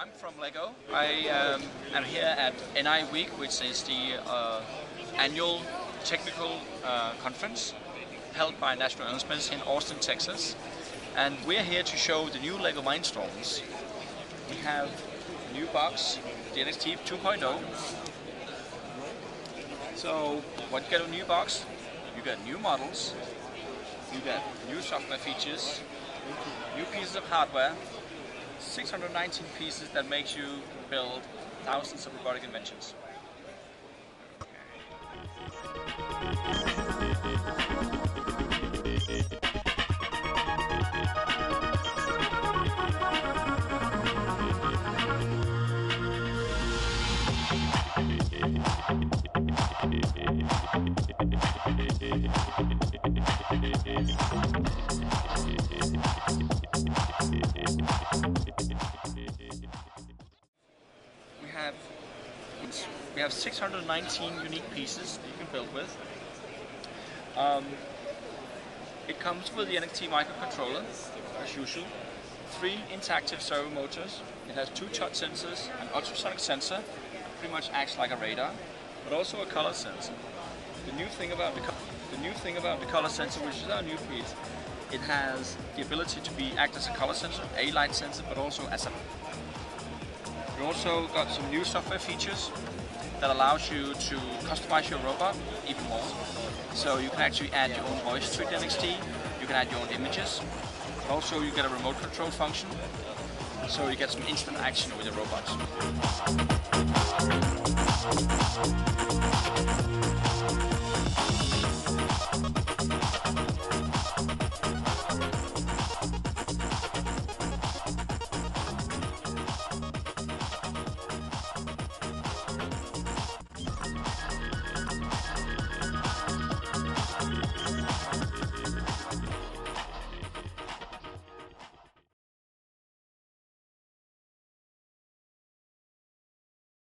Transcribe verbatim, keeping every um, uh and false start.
I'm from LEGO. I um, am here at N I Week, which is the uh, annual technical uh, conference held by National Instruments in Austin, Texas. And we're here to show the new LEGO Mindstorms. We have a new box, the N X T two point oh. So, what you get on a new box? You get new models, you get new software features, new pieces of hardware, six hundred nineteen pieces that makes you build thousands of robotic inventions. We have we have six hundred nineteen unique pieces that you can build with. Um, it comes with the N X T microcontroller, as usual, three interactive servo motors. It has two touch sensors, an ultrasonic sensor, pretty much acts like a radar, but also a color sensor. The new thing about the, the new thing about the color sensor, which is our new piece, it has the ability to be act as a color sensor, a light sensor, but also as a. We also got some new software features that allows you to customize your robot even more. So you can actually add your own voice to the N X T. You can add your own images. Also, you get a remote control function, so you get some instant action with your robots.